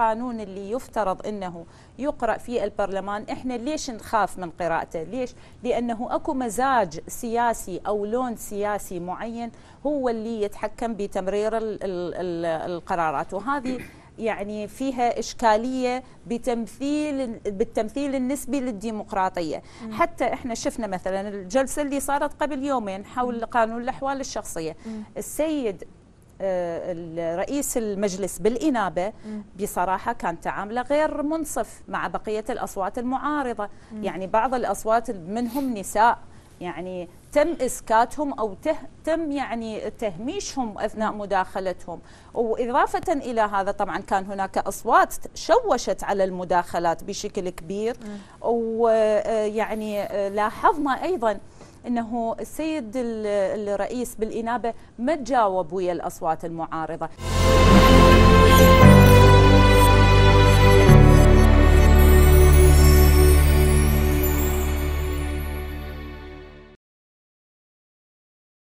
القانون اللي يفترض أنه يقرأ في البرلمان إحنا ليش نخاف من قراءته؟ ليش؟ لأنه أكو مزاج سياسي أو لون سياسي معين هو اللي يتحكم بتمرير القرارات، وهذه يعني فيها إشكالية بالتمثيل النسبي للديمقراطية. حتى إحنا شفنا مثلا الجلسة اللي صارت قبل يومين حول قانون الأحوال الشخصية، السيد رئيس المجلس بالإنابة بصراحة كان تعامله غير منصف مع بقية الأصوات المعارضة، يعني بعض الأصوات منهم نساء يعني تم إسكاتهم أو تم يعني تهميشهم أثناء مداخلتهم. وإضافة إلى هذا طبعا كان هناك أصوات شوشت على المداخلات بشكل كبير، ويعني لاحظنا أيضا أنه السيد الرئيس بالإنابة ما تجاوب ويا الأصوات المعارضة.